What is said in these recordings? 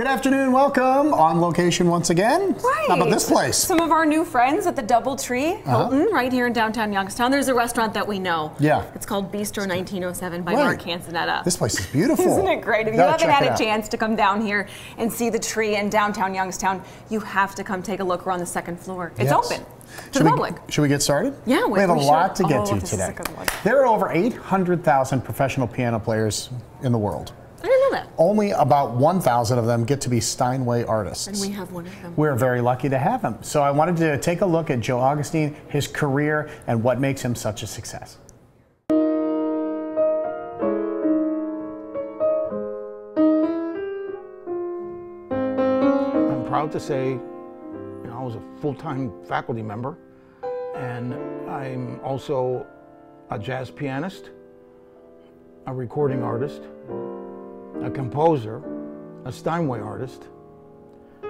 Good afternoon, welcome. On location once again. Right. How about this place? Some of our new friends at the DoubleTree Hilton, right here in downtown Youngstown. There's a restaurant that we know. Yeah. It's called Bistro 1907 by Mark Hansenetta. This place is beautiful. Isn't it great? If you haven't had a chance to come down here and see the tree in downtown Youngstown, you have to come take a look. We're on the second floor. It's open. Should we get started? Yeah, we have a lot to get to today. There are over 800,000 professional piano players in the world. I didn't know that. Only about 1,000 of them get to be Steinway artists. And we have one of them. We're very lucky to have him. So I wanted to take a look at Joe Augustine, his career, and what makes him such a success. I'm proud to say I was a full-time faculty member, and I'm also a jazz pianist, a recording artist, a composer, a Steinway artist,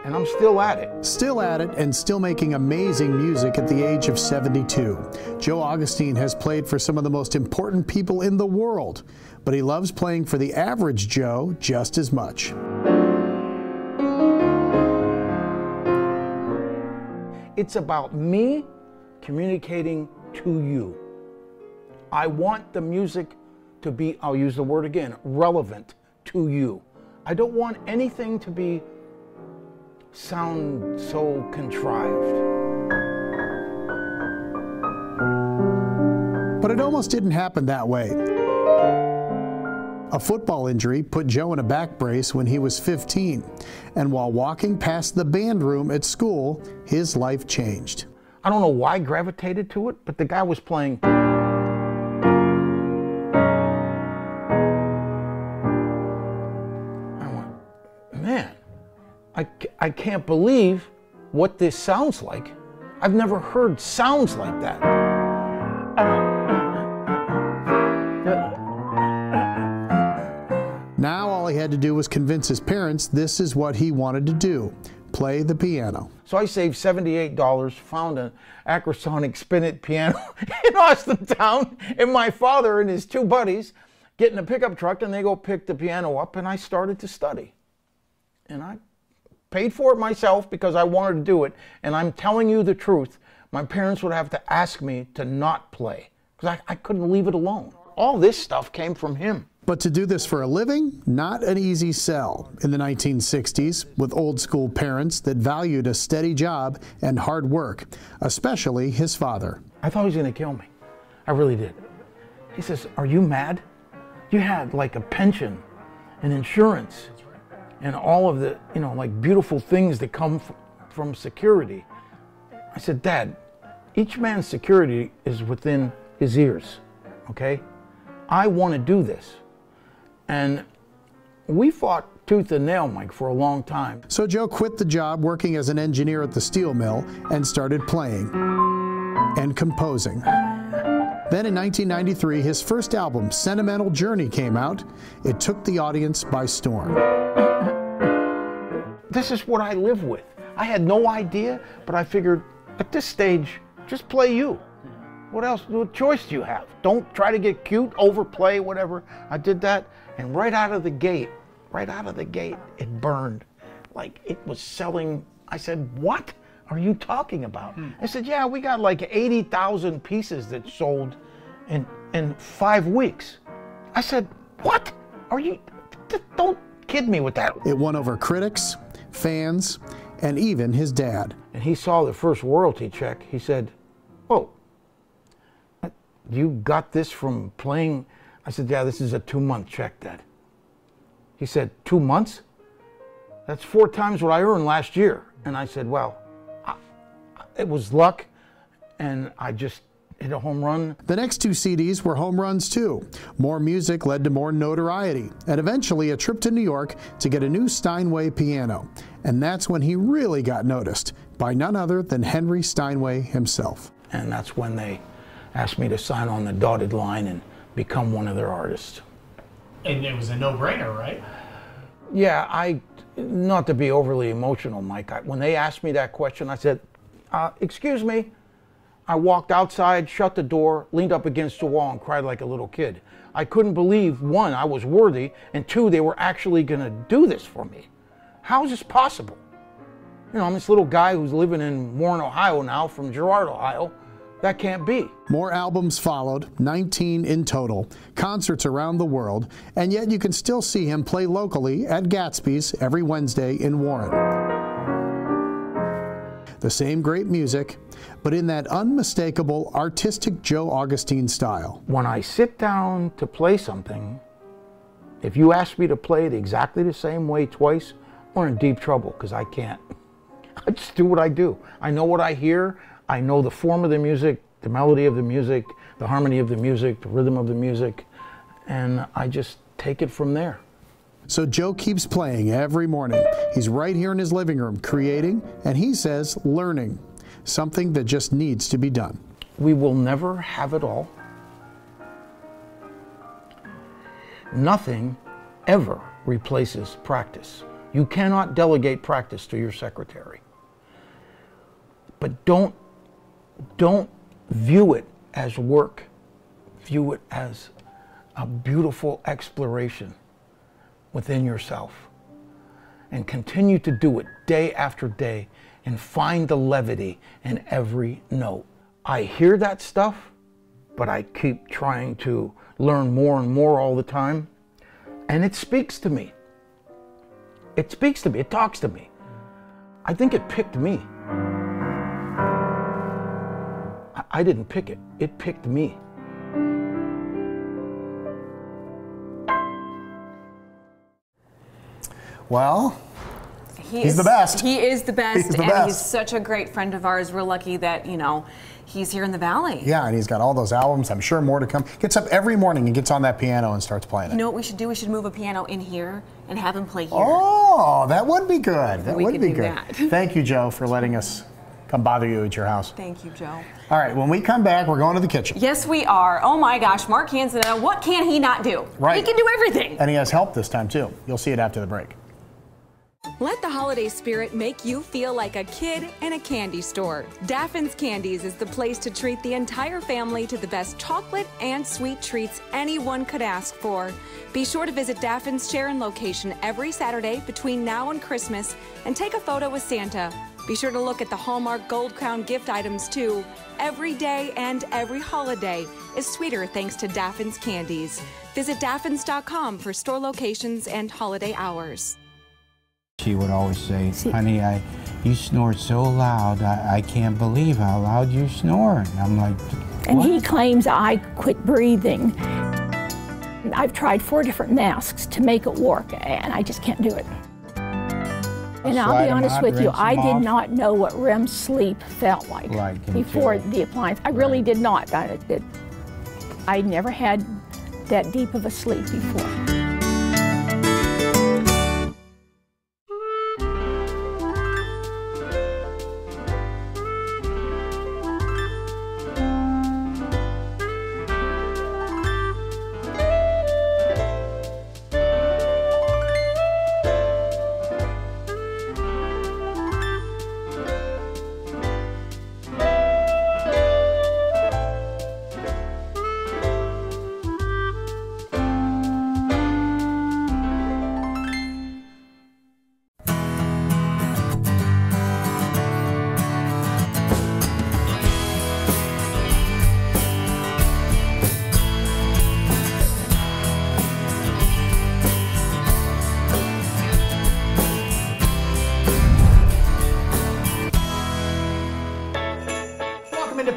and I'm still at it. Still at it and still making amazing music at the age of 72. Joe Augustine has played for some of the most important people in the world, but he loves playing for the average Joe just as much. It's about me communicating to you. I want the music to be, I'll use the word again, relevant to you. I don't want anything to be sound so contrived. But it almost didn't happen that way. A football injury put Joe in a back brace when he was 15, and while walking past the band room at school, his life changed. I don't know why I gravitated to it, but the guy was playing. I went, man, I can't believe what this sounds like. I've never heard sounds like that. Now all he had to do was convince his parents this is what he wanted to do, play the piano. So I saved $78, found an Acrosonic spinet piano in Austin Town, and my father and his two buddies get in a pickup truck and they go pick the piano up, and I started to study. And I paid for it myself because I wanted to do it, and I'm telling you the truth, my parents would have to ask me to not play because I couldn't leave it alone. All this stuff came from him. But to do this for a living, not an easy sell. In the 1960s, with old school parents that valued a steady job and hard work, especially his father. I thought he was gonna kill me. I really did. He says, "Are you mad? You had like a pension and insurance and all of the, you know, like beautiful things that come from security." I said, "Dad, each man's security is within his ears, okay? I wanna do this." And we fought tooth and nail, Mike, for a long time. So Joe quit the job working as an engineer at the steel mill and started playing and composing. Then in 1993, his first album, Sentimental Journey, came out. It took the audience by storm. This is what I live with. I had no idea, but I figured at this stage, just play you. What else, what choice do you have? Don't try to get cute, overplay, whatever. I did that, and right out of the gate, it burned. Like, it was selling. I said, "What are you talking about?" I said, "Yeah, we got like 80,000 pieces that sold in 5 weeks." I said, "What? Are you, don't kid me with that." It won over critics, fans, and even his dad. And he saw the first royalty check. He said, "Oh, you got this from playing?" I said, "Yeah, this is a 2-month check, Dad." He said, "2 months? That's 4 times what I earned last year." And I said, "Well, it was luck, and I just hit a home run." The next 2 CDs were home runs too. More music led to more notoriety, and eventually a trip to New York to get a new Steinway piano. And that's when he really got noticed by none other than Henry Steinway himself. And that's when they asked me to sign on the dotted line and become one of their artists. And it was a no-brainer, right? Yeah, not to be overly emotional, Mike, when they asked me that question, I said, "Excuse me." I walked outside, shut the door, leaned up against the wall, and cried like a little kid. I couldn't believe, 1, I was worthy, and 2, they were actually gonna do this for me. How is this possible? You know, I'm this little guy who's living in Warren, Ohio now from Girard, Ohio. That can't be. More albums followed, 19 in total, concerts around the world, and yet you can still see him play locally at Gatsby's every Wednesday in Warren. The same great music, but in that unmistakable artistic Joe Augustine style. When I sit down to play something, if you ask me to play it exactly the same way twice, we're in deep trouble, because I can't. I just do what I do. I know what I hear. I know the form of the music, the melody of the music, the harmony of the music, the rhythm of the music, and I just take it from there. So Joe keeps playing every morning. He's right here in his living room creating, and he says learning, something that just needs to be done. We will never have it all. Nothing ever replaces practice. You cannot delegate practice to your secretary. But don't view it as work. View it as a beautiful exploration within yourself. And continue to do it day after day and find the levity in every note. I hear that stuff, but I keep trying to learn more and more all the time. And it speaks to me. It speaks to me, it talks to me. I think it picked me. I didn't pick it, it picked me. Well, he's the best. He is the best, and he's such a great friend of ours. We're lucky that, you know, he's here in the Valley. Yeah, and he's got all those albums. I'm sure more to come. Gets up every morning and gets on that piano and starts playing it. You know what we should do? We should move a piano in here and have him play here. Oh, that would be good. That would be good. Thank you, Joe, for letting us come bother you at your house. Thank you, Joe. All right, when we come back, we're going to the kitchen. Yes, we are. Oh my gosh, Mark Hansenetta, what can he not do? Right. He can do everything. And he has help this time, too. You'll see it after the break. Let the holiday spirit make you feel like a kid in a candy store. Daffin's Candies is the place to treat the entire family to the best chocolate and sweet treats anyone could ask for. Be sure to visit Daffin's Sharon location every Saturday between now and Christmas and take a photo with Santa. Be sure to look at the Hallmark Gold Crown gift items too. Every day and every holiday is sweeter thanks to Daffin's Candies. Visit Daffins.com for store locations and holiday hours. She would always say, honey, you snore so loud, I can't believe how loud you snore. And I'm like, what? And he claims I quit breathing. I've tried 4 different masks to make it work, and I just can't do it. And I'll be honest with you, I did not know what REM sleep felt like before the appliance. I really did not. I never had that deep of a sleep before.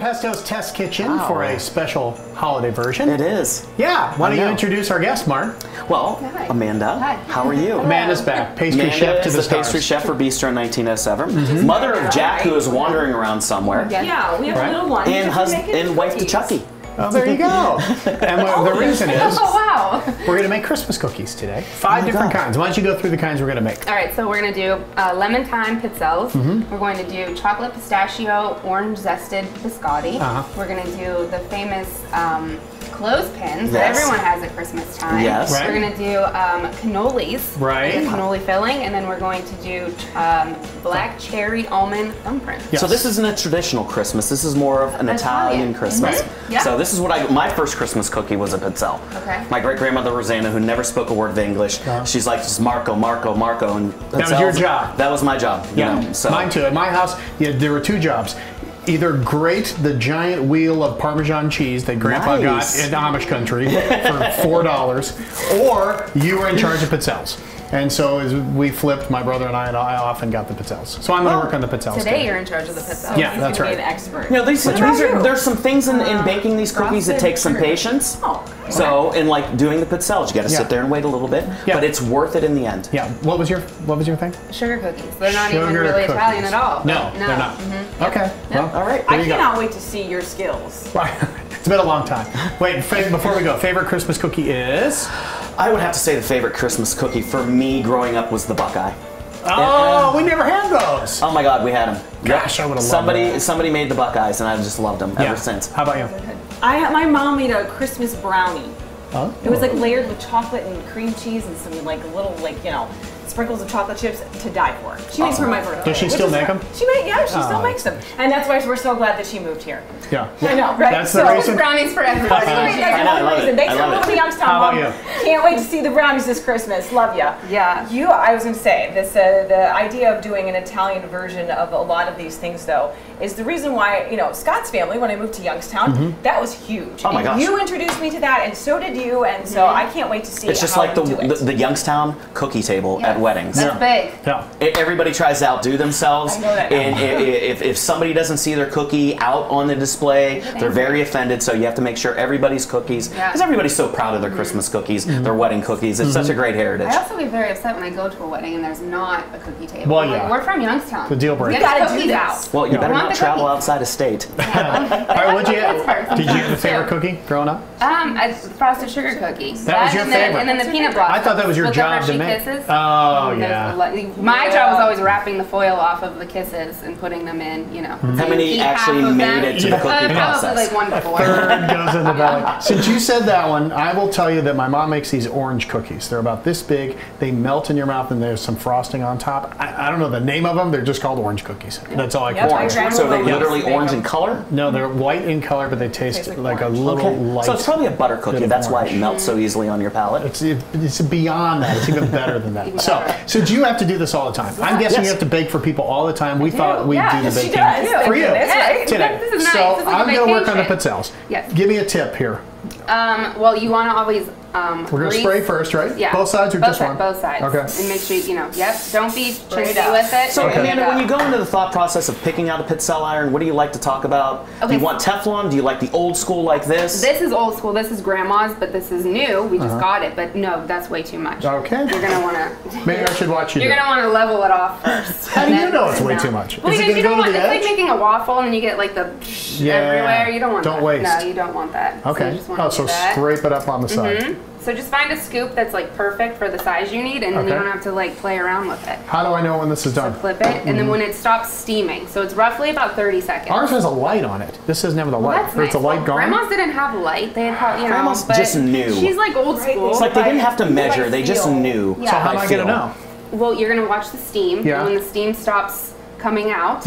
Pesto's Test Kitchen for a special holiday version. It is. Yeah. Why don't you introduce our guest, Mark? Well, hi. Amanda, hi. How are you? Amanda's back. Pastry chef to the stars. Pastry chef for Bistro 1907. Mm-hmm. Mother of Jack, who is wandering around somewhere. Yeah, we have a little one. And wife to Chucky. Oh, there you go. And the reason is we're going to make Christmas cookies today. 5 different kinds. Why don't you go through the kinds we're going to make? All right, so we're going to do lemon thyme pizzelles. Mm-hmm. We're going to do chocolate pistachio orange zested biscotti. Uh-huh. We're going to do the famous clothespins that everyone has at Christmas time. Yes. Right. We're going to do cannolis. Right. With cannoli filling, and then we're going to do black cherry almond thumbprints. Yes. So this isn't a traditional Christmas. This is more of an Italian Christmas. Mm-hmm. Yeah. So this is what my first Christmas cookie was a pizzelle. Okay. My great-grandmother Rosanna, who never spoke a word of English, she's like, just Marco. And that was your job. That was my job. Yeah. You know, so. Mine too. At my house, there were two jobs. Either grate the giant wheel of Parmesan cheese that Grandpa got in Amish country for $4, or you were in charge of pizzelles. And so as we flipped, my brother and I often got the pizzelles. So I'm going to work on the pizzelles today. You're in charge of the pizzelles. Yeah, that's right. Be an expert. You know, there's some things in baking these cookies that take some patience. Oh, okay. So in like doing the pizzelles, you got to sit there and wait a little bit, but it's worth it in the end. Yeah. What was your thing? Sugar cookies. They're not even really Italian at all. No, they're not. Mm-hmm. Okay. Yep. Well, all right. I cannot wait to see your skills. It's been a long time. Wait, before we go, favorite Christmas cookie is? I would have to say the favorite Christmas cookie for me growing up was the Buckeye. Oh, we never had those. Oh my God, we had them. Gosh, I would have loved them. Somebody made the Buckeyes, and I've just loved them ever since. How about you? My mom made a Christmas brownie. Oh. It was like layered with chocolate and cream cheese and some like little sprinkles of chocolate chips to die for. She makes for my birthday. Does she still make them? She still makes them, and that's why we're so glad that she moved here. Yeah, I know, right? That's the reason. Brownies for everybody. Thanks for moving to Youngstown. How about you? Can't wait to see the brownies this Christmas. Love ya. Yeah. I was gonna say this. The idea of doing an Italian version of a lot of these things, though, is the reason why Scott's family when I moved to Youngstown, that was huge. Oh my gosh. You introduced me to that, and so did you, and so I can't wait to see. It's just like the Youngstown cookie table. At weddings. That's big. Yeah. Everybody tries to outdo themselves. I know that. And if somebody doesn't see their cookie out on the display, they're very offended, so you have to make sure everybody's cookies, because everybody's so proud of their Christmas cookies, their wedding cookies. It's such a great heritage. I also get very upset when I go to a wedding and there's not a cookie table. Well, yeah. Like, we're from Youngstown. The deal breaker. You gotta do that. Well, you better not travel outside of state. Alright, what'd you have? Did you have a favorite cookie growing up? Frosted sugar cookies. That was your favorite. And then the peanut butter. I thought that was your job to make. Oh, yeah. My job was always wrapping the foil off of the kisses and putting them in, How many actually made it to the cookie process? Probably like 1 to 4. Third goes in the belly. Since you said that one, I will tell you that my mom makes these orange cookies. They're about this big. They melt in your mouth, and there's some frosting on top. I don't know the name of them. They're just called orange cookies. That's all I can remember. So they're literally orange in color? No, they're white in color, but they taste like a little light. So it's probably a butter cookie. That's why it melts so easily on your palate. It's beyond that. It's even better than that. So do you have to do this all the time? I'm guessing you have to bake for people all the time. We thought we'd do the baking for you today. This is nice. So this is like I'm going to work on the pizzelles. Yes. Give me a tip here. Well, you want to always we're going to spray first, right? Yeah. Both sides or just one? Both sides. Okay. And make sure, don't be tricky with it. So, Amanda, when you go into the thought process of picking out a pizzelle iron, what do you like to talk about? Okay. Do you want Teflon? Do you like the old school like this? This is old school. This is Grandma's, but this is new. We just got it, but no, that's way too much. Okay. You're going to want to... Maybe I should watch you. You're going to want to level it off first. How do you know it's way too much? Well, because you don't want... It's like making a waffle and you get like the everywhere. You don't want that. Don't waste. No, you don't want that. Okay. Oh, so scrape it up on the side. So just find a scoop that's like perfect for the size you need, and then you don't have to like play around with it. How do I know when this is done? So flip it, and then when it stops steaming, so it's roughly about 30 seconds. Ours has a light on it. This doesn't have the light. That's nice. It's a light gone. Grandma's didn't have light. They had Grandma's just knew. She's like old school. It's like they didn't have to measure. They just knew. Yeah. So how am I gonna know? Well, you're gonna watch the steam, and when the steam stops coming out,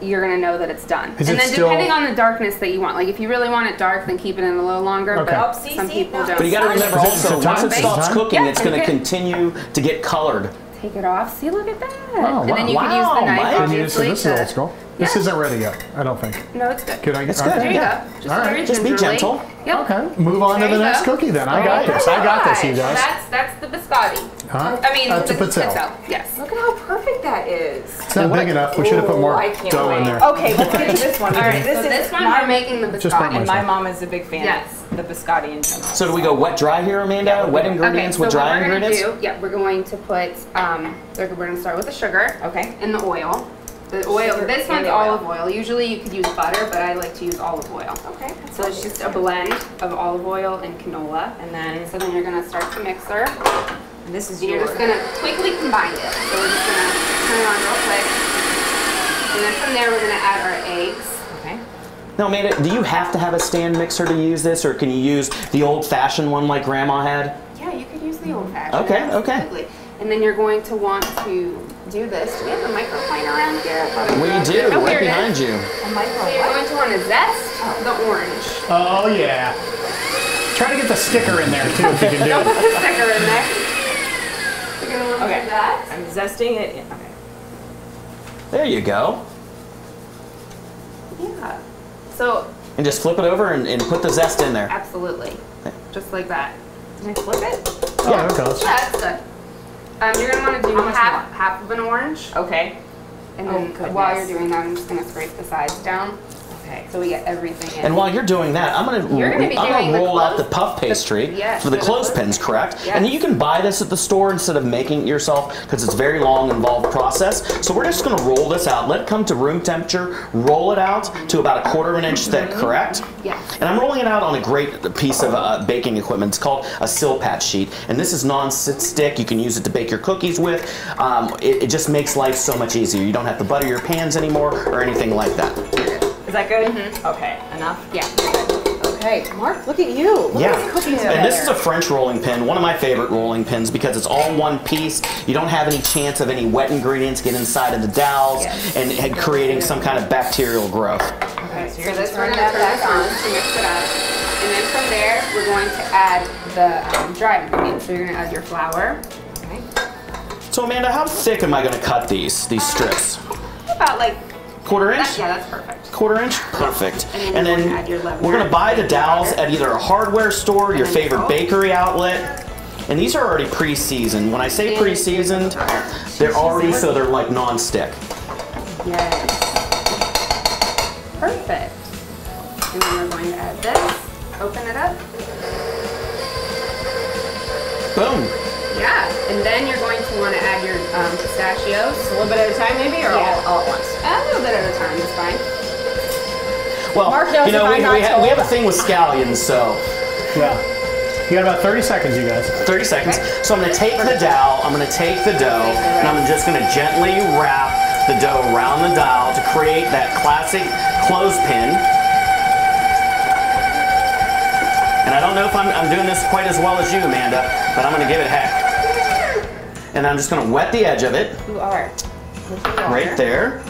you're going to know that it's done. And then depending on the darkness that you want. Like if you really want it dark, then keep it in a little longer. Okay. But some people don't. But you got to remember also, once it stops cooking, it's going to continue to get colored. Take it off. See, look at that. Oh, and then you can use the knife, obviously. This is old school. This isn't ready yet, I don't think. No, it's good. It's good. There you go. All right. Just be gentle. Yep. Okay. Move on to the next cookie then. I got this. I got this, you guys. That's the biscotti. Huh? I mean, that's a pizzelle. Yes. Look at how perfect that is. It's not big enough. We should have put more dough in there. Okay, let's get to this one. All right, this one we're making the biscotti. And my mom is a big fan of the biscotti in general. So do we go wet dry here, Amanda? Yeah, wet ingredients with dry ingredients? We're going to put, we're going to start with the sugar. Okay. And the oil. The oil, this one's olive oil. Usually you could use butter, but I like to use olive oil. Okay. So it's just a blend of olive oil and canola. And then, you're going to start the mixer. And this is You're just going to quickly combine it. So we're just going to turn it on real quick. And then from there, we're going to add our eggs. Okay. Now, Amanda, do you have to have a stand mixer to use this, or can you use the old-fashioned one like Grandma had? Yeah, you could use the old-fashioned. Okay, absolutely. Okay. And then you're going to want to do this. Do we have a microplane around here? We do, right behind you. A microplane. So you're going to want to zest the orange. Oh, yeah. Try to get the sticker in there, too, if you can do it. Don't put the sticker in there. You're going to want to do that. I'm zesting it in. Okay. There you go. Yeah. So, and just flip it over and put the zest in there. Absolutely. Okay. Just like that. Can I flip it? Oh, yeah, there it goes. Yeah, that's good. You're going to want to do half of an orange. Okay. And then while you're doing that, I'm just going to scrape the sides down. Okay. So we get everything in. And while you're doing that, I'm going to roll out the puff pastry for the clothespins, correct? Yes. And you can buy this at the store instead of making it yourself because it's a very long, involved process. So we're just going to roll this out. Let it come to room temperature. Roll it out to about a quarter of an inch thick, correct? Yeah. And I'm rolling it out on a great piece of baking equipment. It's called a Silpat sheet. And this is non-stick. You can use it to bake your cookies with. It just makes life so much easier. You don't have to butter your pans anymore or anything like that. Is that good? Mm-hmm. Okay, enough? Yeah, good. Okay, Mark, look at you. Look at these cookies. And this is a French rolling pin, one of my favorite rolling pins because it's all one piece. You don't have any chance of any wet ingredients getting inside of the dowels and creating some kind of bacterial growth. Okay, so you're this we're going to turn that on to mix it up. And then from there, we're going to add the dry ingredients. So you're going to add your flour. Okay. So Amanda, how thick am I going to cut these strips? About like quarter inch? Yeah, that's perfect. Quarter inch? Perfect. And then, we're going to buy the dowels at either a hardware store, your favorite bakery outlet. And these are already pre-seasoned. When I say pre-seasoned, they're already so they're like non-stick. Yes. Perfect. And then we're going to add this. Open it up. Boom. Yeah, and then you're going to want to add your pistachios. A little bit at a time maybe, or all at once? A little bit at a time is fine. Well, Mark knows we have a thing with scallions, so. Yeah. You got about 30 seconds, you guys. 30 seconds. Okay. So I'm going to take the dowel, I'm going to take the dough, and I'm just going to gently wrap the dough around the dowel to create that classic clothespin. And I don't know if I'm doing this quite as well as you, Amanda, but I'm going to give it a hack. And I'm just going to wet the edge of it. You are. Right there.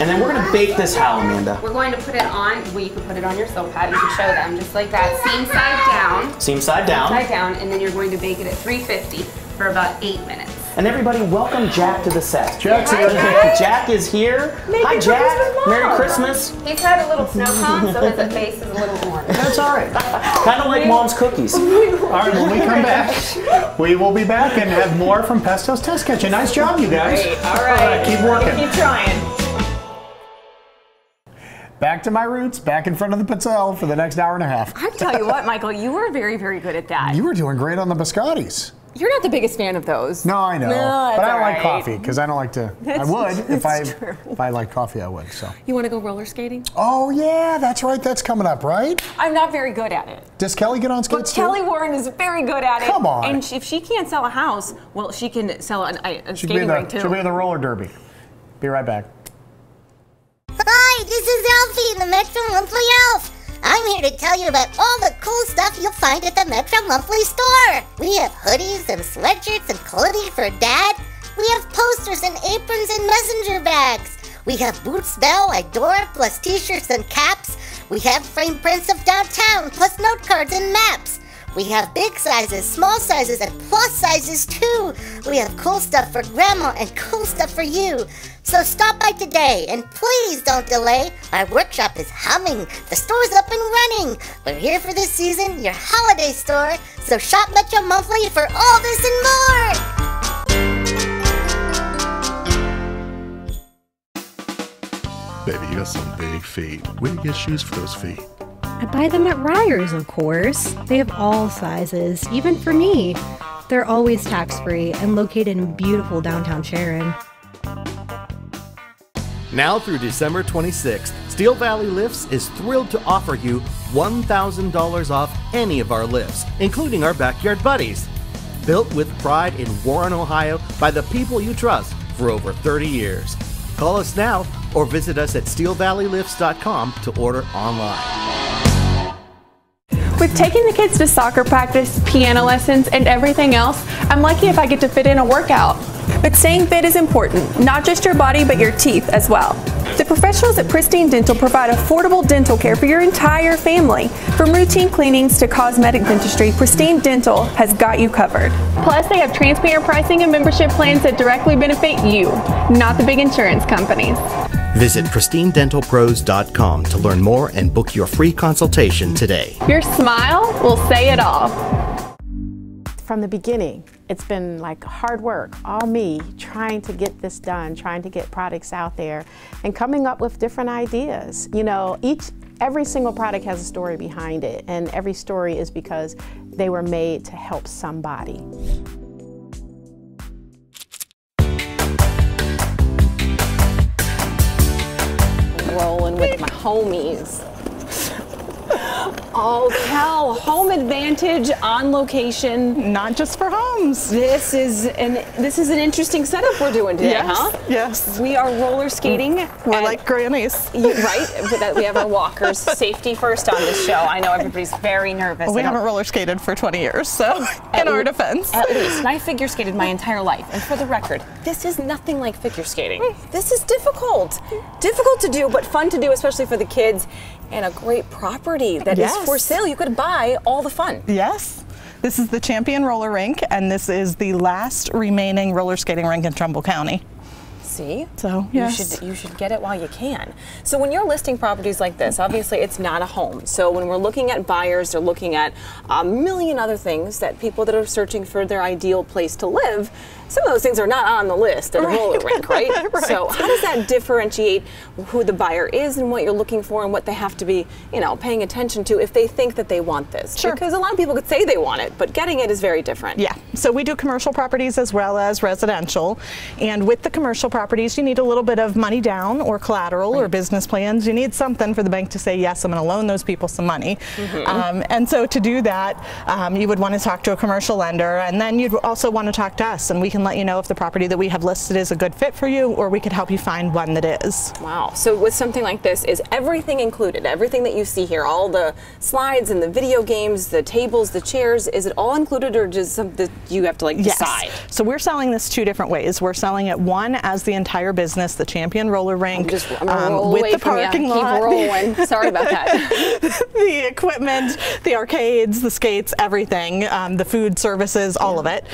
And then we're going to bake this how, Amanda? We're going to put it on, well, you can put it on your silk pad. You can show them just like that. Seam side down. Seam side down. Seam side down. And then you're going to bake it at 350 for about 8 minutes. And everybody, welcome Jack to the set. Jack is here. Hi, Jack. Merry Christmas. He's had a little snow cone, so his face is a little warm. That's all right. Kind of like Mom's cookies. All right, when we come back, we will be back and have more from Pesto's Test Kitchen. Nice job, you guys. Great. All right. Keep working. Keep trying. Back to my roots, back in front of the Patel for the next hour and a half. I tell you what, Michael, you were very, very good at that. You were doing great on the biscottis. You're not the biggest fan of those. No, I know. No, but I don't like coffee because I don't like to. That's, I would if I liked coffee, I would. So you want to go roller skating? Oh yeah, that's right. That's coming up, right? I'm not very good at it. Does Kelly get on skates too? Kelly Warren is very good at it. Come on. And if she can't sell a house, well, she can sell a skating rink too. She'll be in the roller derby. Be right back. Hi, this is Elfie, the Metro Monthly Elf. I'm here to tell you about all the cool stuff you'll find at the Metro Monthly store. We have hoodies and sweatshirts and clothing for Dad. We have posters and aprons and messenger bags. We have Boots Bell, Idora, plus t-shirts and caps. We have frame prints of downtown, plus note cards and maps. We have big sizes, small sizes, and plus sizes too. We have cool stuff for Grandma and cool stuff for you. So stop by today and please don't delay. Our workshop is humming. The store's up and running. We're here for this season, your holiday store. So shop Metro Monthly for all this and more. Baby, you got some big feet. Where do you get shoes for those feet? I buy them at Ryer's, of course. They have all sizes, even for me. They're always tax-free and located in beautiful downtown Sharon. Now through December 26th, Steel Valley Lifts is thrilled to offer you $1,000 off any of our lifts, including our Backyard Buddies. Built with pride in Warren, Ohio by the people you trust for over 30 years. Call us now or visit us at steelvalleylifts.com to order online. With taking the kids to soccer practice, piano lessons, and everything else, I'm lucky if I get to fit in a workout. But staying fit is important, not just your body, but your teeth as well. The professionals at Pristine Dental provide affordable dental care for your entire family. From routine cleanings to cosmetic dentistry, Pristine Dental has got you covered. Plus, they have transparent pricing and membership plans that directly benefit you, not the big insurance companies. Visit pristinedentalpros.com to learn more and book your free consultation today. Your smile will say it all. From the beginning, it's been like hard work, all me, trying to get this done, trying to get products out there and coming up with different ideas. You know, every single product has a story behind it, and every story is because they were made to help somebody. Rolling with my homies. Oh, Cal, Home Advantage on location. Not just for homes. This is an interesting setup we're doing today, yes, huh? Yes. We are roller skating. We're like grannies. Right? We have our walkers. Safety first on this show. I know everybody's very nervous. Well, we haven't roller skated for 20 years, so in our defense. At least. And I figure skated my entire life. And for the record, this is nothing like figure skating. This is difficult. Difficult to do, but fun to do, especially for the kids. And a great property that is for sale. You could buy all the fun. Yes. This is the Champion Roller Rink, and this is the last remaining roller skating rink in Trumbull County. See? So, yes. You should get it while you can. So when you're listing properties like this, obviously it's not a home. So when we're looking at buyers, they're looking at a million other things that people that are searching for their ideal place to live. Some of those things are not on the list at a roller rink, right? Right. So how does that differentiate who the buyer is and what you're looking for and what they have to be, you know, paying attention to if they think that they want this? Sure. Because a lot of people could say they want it, but getting it is very different. Yeah. So we do commercial properties as well as residential. And with the commercial properties, you need a little bit of money down or collateral or business plans. You need something for the bank to say, yes, I'm going to loan those people some money. And so to do that, you would want to talk to a commercial lender, and then you'd also want to talk to us, and we can let you know if the property that we have listed is a good fit for you, or we could help you find one that is. Wow. So with something like this, is everything included? Everything that you see here, all the slides and the video games, the tables, the chairs, is it all included, or does you have to like decide? Yes. So we're selling this two different ways. We're selling it one as the entire business, the Champion Roller Rink, with the parking lot. Sorry about that. The equipment, the arcades, the skates, everything, the food services, all of it.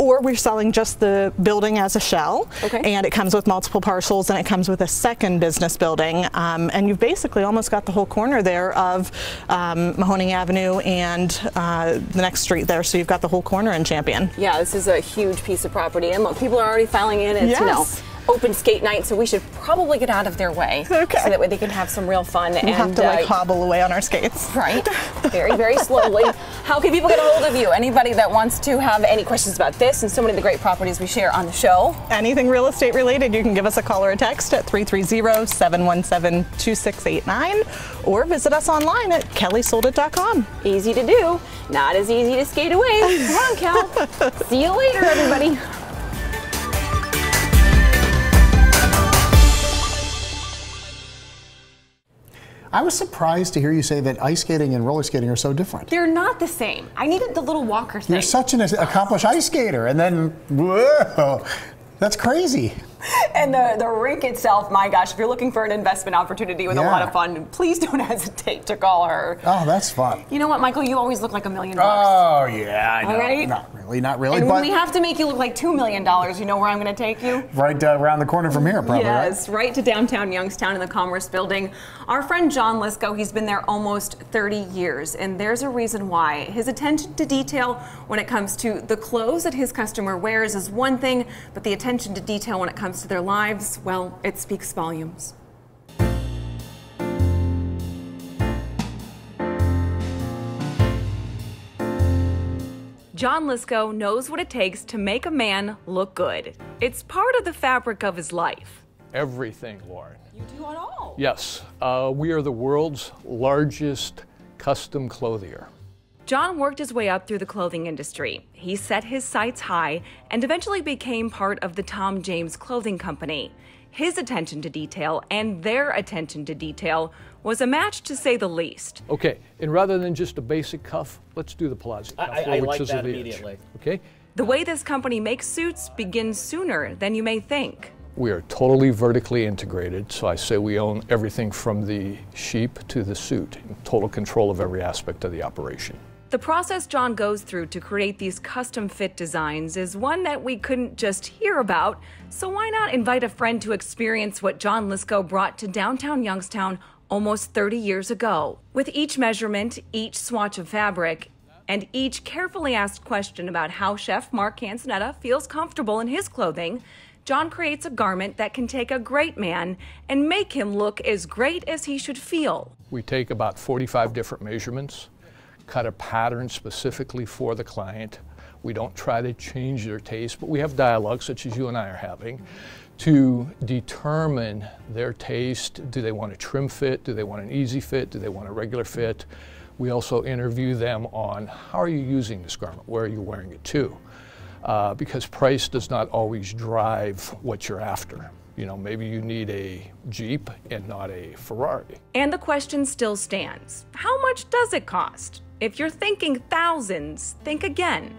Or we're selling just the building as a shell, and it comes with multiple parcels, and it comes with a second business building, and you've basically almost got the whole corner there of Mahoning Avenue and the next street there, so you've got the whole corner in Champion. Yeah, this is a huge piece of property, and look, people are already filing in. It's, you know, open skate night, so we should probably get out of their way, so that way they can have some real fun. We'll have to like hobble away on our skates, right? Very, very slowly. How can people get a hold of you? Anybody that wants to have any questions about this and so many of the great properties we share on the show, anything real estate related, you can give us a call or a text at 330-717-2689, or visit us online at kellysoldit.com. Easy to do, not as easy to skate away. Come on, Cal. See you later, everybody. I was surprised to hear you say that ice skating and roller skating are so different. They're not the same. I needed the little walker thing. You're such an accomplished ice skater, and then, whoa, that's crazy. And the rink itself, my gosh, if you're looking for an investment opportunity with a lot of fun, please don't hesitate to call her. Oh, that's fun. You know what, Michael, you always look like $1 million. Oh, yeah, I know. All right? Not really, not really. And when we have to make you look like $2 million, you know where I'm going to take you? Right around the corner from here, probably, yes, right to downtown Youngstown in the Commerce Building. Our friend John Lisko, he's been there almost 30 years, and there's a reason why. His attention to detail when it comes to the clothes that his customer wears is one thing, but the attention to detail when it comes to their lives, well, it speaks volumes. John Lisko knows what it takes to make a man look good. It's part of the fabric of his life. Everything, Lauren. You do it all. Yes. We are the world's largest custom clothier. John worked his way up through the clothing industry. He set his sights high and eventually became part of the Tom James Clothing Company. His attention to detail and their attention to detail was a match, to say the least. Okay, and rather than just a basic cuff, let's do the Palazzo cuff. I like that immediately. Okay. The way this company makes suits begins sooner than you may think. We are totally vertically integrated, so I say we own everything from the sheep to the suit, in total control of every aspect of the operation. The process John goes through to create these custom-fit designs is one that we couldn't just hear about, so why not invite a friend to experience what John Lisko brought to downtown Youngstown almost 30 years ago? With each measurement, each swatch of fabric, and each carefully asked question about how chef Mark Hansenetta feels comfortable in his clothing, John creates a garment that can take a great man and make him look as great as he should feel. We take about 45 different measurements, cut a pattern specifically for the client. We don't try to change their taste, but we have dialogue, such as you and I are having, to determine their taste. Do they want a trim fit? Do they want an easy fit? Do they want a regular fit? We also interview them on how are you using this garment? Where are you wearing it to? Because price does not always drive what you're after. You know, maybe you need a Jeep and not a Ferrari. And the question still stands. How much does it cost? If you're thinking thousands, think again.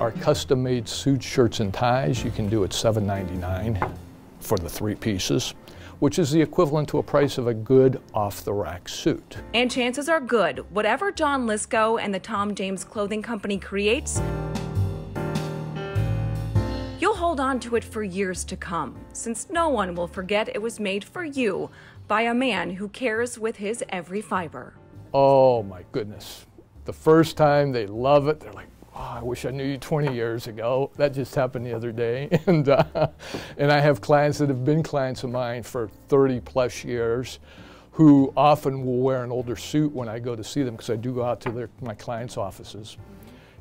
Our custom-made suits, shirts, and ties, you can do at $7.99 for the 3 pieces, which is the equivalent to a price of a good off-the-rack suit. And chances are good, whatever John Lisko and the Tom James Clothing Company creates, you'll hold on to it for years to come, since no one will forget it was made for you by a man who cares with his every fiber. Oh my goodness. The first time they love it, they're like, oh, I wish I knew you 20 years ago. That just happened the other day. And I have clients that have been clients of mine for 30 plus years who often will wear an older suit when I go to see them, because I do go out to my clients' offices.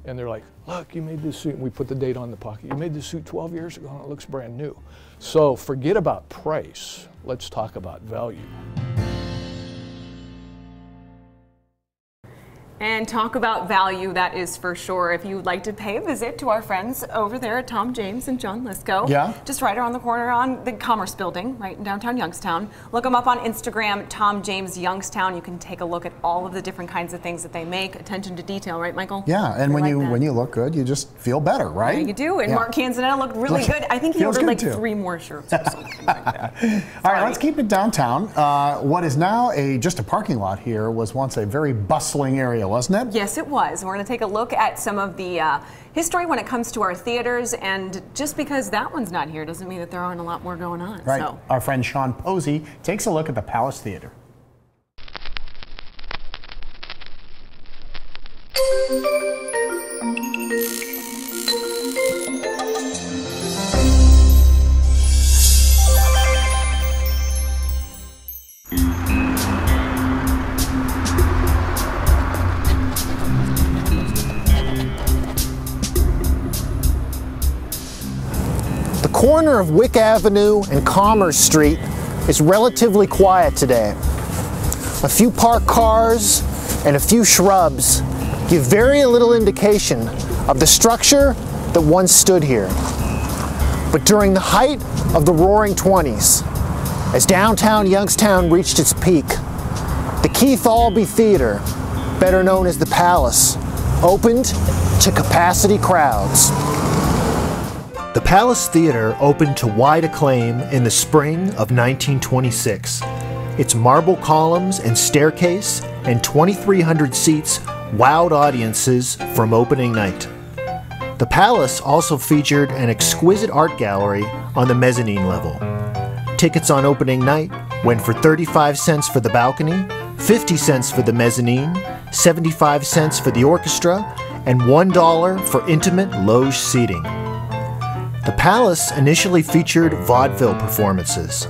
And they're like, look, you made this suit, and we put the date on the pocket. You made this suit 12 years ago, and it looks brand new. So forget about price. Let's talk about value. And talk about value, that is for sure. If you'd like to pay a visit to our friends over there at Tom James and John Lisko, yeah, just right around the corner on the Commerce Building, right in downtown Youngstown. Look them up on Instagram, Tom James Youngstown. You can take a look at all of the different kinds of things that they make. Attention to detail, right, Michael? Yeah, and when you look good, you just feel better, right? Yeah, you do. And yeah, Mark Hansenetta looked really good. I think he ordered like too. 3 more shirts or something like that. All right, let's keep it downtown. What is now just a parking lot here was once a very bustling area, wasn't it? Yes, it was. We're going to take a look at some of the history when it comes to our theaters, and just because that one's not here doesn't mean that there aren't a lot more going on. Right. So our friend Sean Posey takes a look at the Palace Theater. The corner of Wick Avenue and Commerce Street is relatively quiet today. A few parked cars and a few shrubs give very little indication of the structure that once stood here. But during the height of the Roaring Twenties, as downtown Youngstown reached its peak, the Keith Albee Theater, better known as the Palace, opened to capacity crowds. The Palace Theater opened to wide acclaim in the spring of 1926. Its marble columns and staircase and 2,300 seats wowed audiences from opening night. The Palace also featured an exquisite art gallery on the mezzanine level. Tickets on opening night went for 35 cents for the balcony, 50 cents for the mezzanine, 75 cents for the orchestra, and $1 for intimate loge seating. The Palace initially featured vaudeville performances.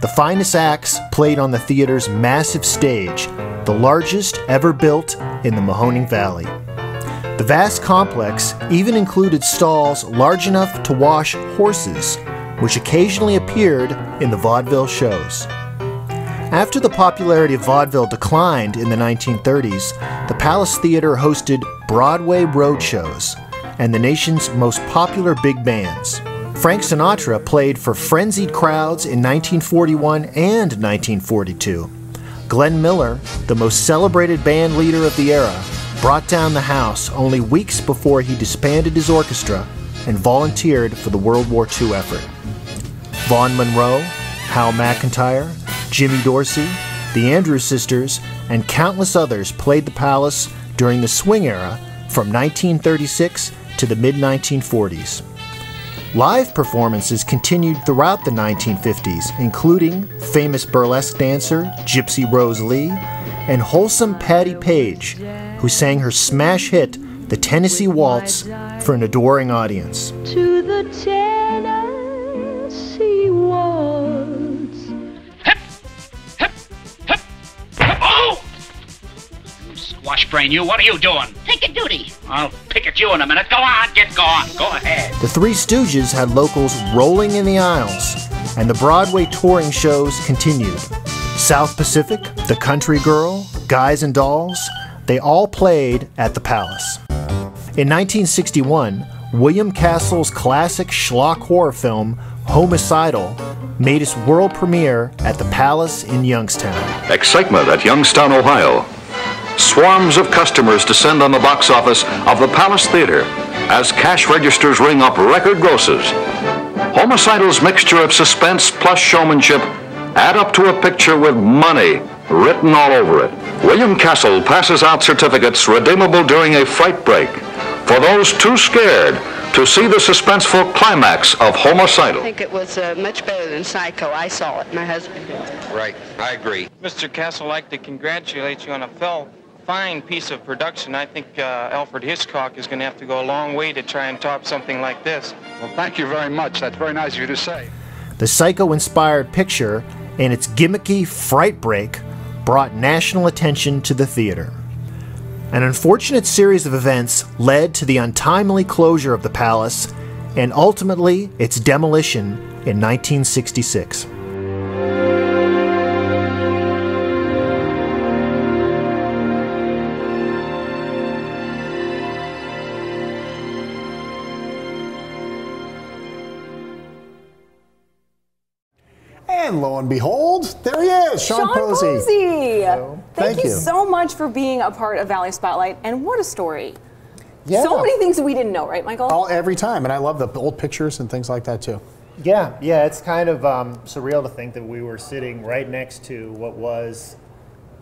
The finest acts played on the theater's massive stage, the largest ever built in the Mahoning Valley. The vast complex even included stalls large enough to wash horses, which occasionally appeared in the vaudeville shows. After the popularity of vaudeville declined in the 1930s, the Palace Theater hosted Broadway road shows and the nation's most popular big bands. Frank Sinatra played for frenzied crowds in 1941 and 1942. Glenn Miller, the most celebrated band leader of the era, brought down the house only weeks before he disbanded his orchestra and volunteered for the World War II effort. Vaughn Monroe, Hal McIntyre, Jimmy Dorsey, the Andrews Sisters, and countless others played the Palace during the swing era from 1936 to the mid-1940s. Live performances continued throughout the 1950s, including famous burlesque dancer Gypsy Rose Lee and wholesome Patti Page, who sang her smash hit, The Tennessee Waltz, for an adoring audience. To the Tennessee Waltz. Hip, hip, hip, hip. Oh! You squash brain, you. What are you doing? Take a duty. I'll pick at you in a minute. Go on, get going. Go ahead. The Three Stooges had locals rolling in the aisles, and the Broadway touring shows continued. South Pacific, The Country Girl, Guys and Dolls, they all played at the Palace. In 1961, William Castle's classic schlock horror film, Homicidal, made its world premiere at the Palace in Youngstown. Excitement at Youngstown, Ohio. Swarms of customers descend on the box office of the Palace Theater as cash registers ring up record grosses. Homicidal's mixture of suspense plus showmanship add up to a picture with money written all over it. William Castle passes out certificates redeemable during a fright break for those too scared to see the suspenseful climax of Homicidal. I think it was much better than Psycho. I saw it. My husband did. Right. I agree. Mr. Castle, I'd like to congratulate you on a fine piece of production. I think Alfred Hitchcock is going to have to go a long way to try and top something like this. Well, thank you very much. That's very nice of you to say. The Psycho-inspired picture and its gimmicky fright break brought national attention to the theater. An unfortunate series of events led to the untimely closure of the Palace and ultimately its demolition in 1966. And lo and behold, there he is, Sean Posey. Hello. Thank you so much for being a part of Valley Spotlight, and what a story. Yeah. So many things that we didn't know, right, Michael? Every time, and I love the old pictures and things like that, too. Yeah, yeah, it's kind of surreal to think that we were sitting right next to what was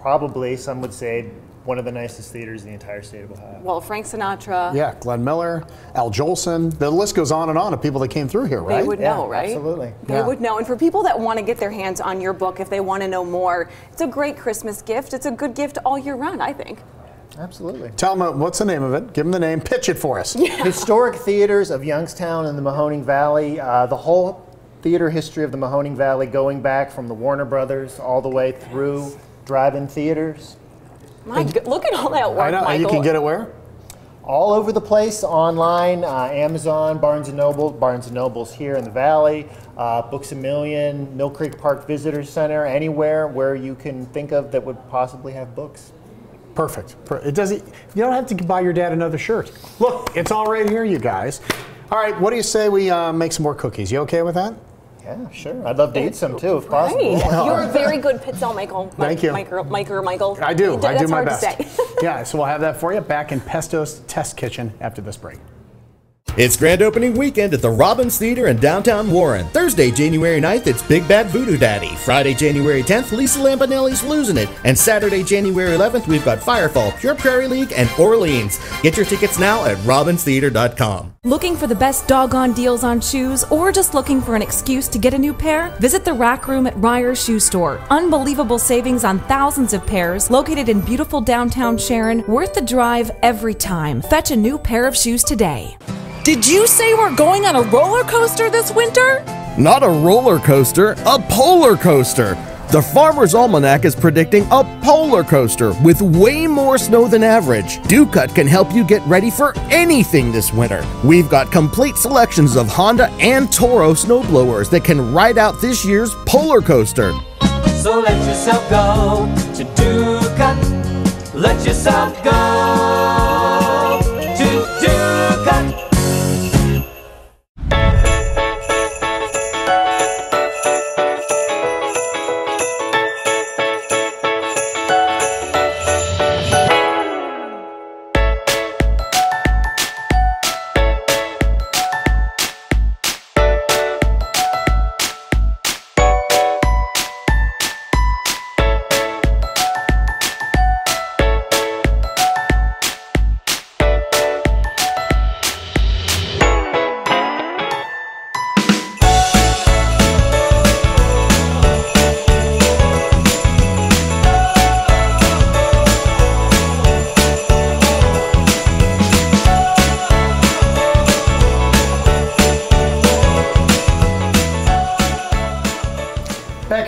probably, some would say, one of the nicest theaters in the entire state of Ohio. Well, Frank Sinatra. Yeah, Glenn Miller, Al Jolson. The list goes on of people that came through here, right? They would know, right? Absolutely. They would know. And for people that want to get their hands on your book, if they want to know more, it's a great Christmas gift. It's a good gift all year round, I think. Absolutely. Tell them what's the name of it. Give them the name. Pitch it for us. Yeah. Historic Theaters of Youngstown and the Mahoning Valley. The whole theater history of the Mahoning Valley, going back from the Warner Brothers all the way through drive-in theaters. Look at all that work, I know. Michael. And you can get it where? All over the place, online, Amazon, Barnes & Noble, Barnes & Noble's here in the Valley, Books A Million, Mill Creek Park Visitor Center, anywhere where you can think of that would possibly have books. Perfect. It doesn't. You don't have to buy your dad another shirt. Look, it's all right here, you guys. All right, what do you say we make some more cookies? You okay with that? Yeah, sure. I'd love to eat some, too, if possible. Right. You're a very good pizza, Michael. Thank you. Michael. I do. I do my best. Yeah, so we'll have that for you back in Pesto's Test Kitchen after this break. It's grand opening weekend at the Robbins Theater in downtown Warren. Thursday, January 9th, it's Big Bad Voodoo Daddy. Friday, January 10th, Lisa Lampanelli's Losing It. And Saturday, January 11th, we've got Firefall, Pure Prairie League, and Orleans. Get your tickets now at robbinstheater.com. Looking for the best doggone deals on shoes, or just looking for an excuse to get a new pair? Visit the Rack Room at Ryer's Shoe Store. Unbelievable savings on thousands of pairs, located in beautiful downtown Sharon, worth the drive every time. Fetch a new pair of shoes today. Did you say we're going on a roller coaster this winter? Not a roller coaster, a polar coaster. The Farmer's Almanac is predicting a polar coaster with way more snow than average. Ducat can help you get ready for anything this winter. We've got complete selections of Honda and Toro snowblowers that can ride out this year's polar coaster. So let yourself go to Ducat. Let yourself go to Ducat.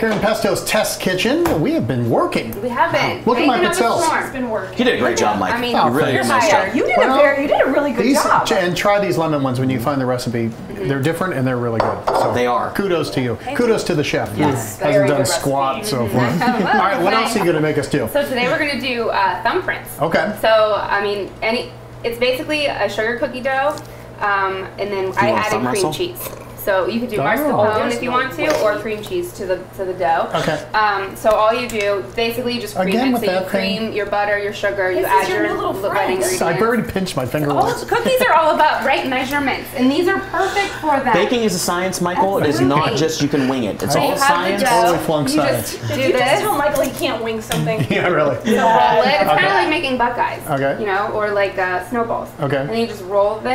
Back here in Pesto's test kitchen. We have been working. We have been. Look at my pizzelles. It's been working. You did a great job, Mike. I mean, oh, you did a really good job. And try these lemon ones when you find the recipe. They're different and they're really good. So they are. Kudos to you. Kudos to the chef. Yes. Hasn't done squat so far. All right, what else are you going to make us do? So today we're going to do thumbprints. Okay. So, I mean, it's basically a sugar cookie dough, and then I added cream cheese. So you could do mascarpone if you want to, or cream cheese to the dough. Okay. So all you do, basically, you just cream it. So you cream your butter, your sugar, you add your little ingredients. I've already pinched my finger. Cookies are all about right measurements, and these are perfect for that. Baking is a science, Michael. It is not just you can wing it. It's all science. Totally flunk science. You just tell Michael he can't wing something. Yeah, really. You roll it. It's kind of like making buckeyes. Okay. You know, or like snowballs. Okay. And then you just roll it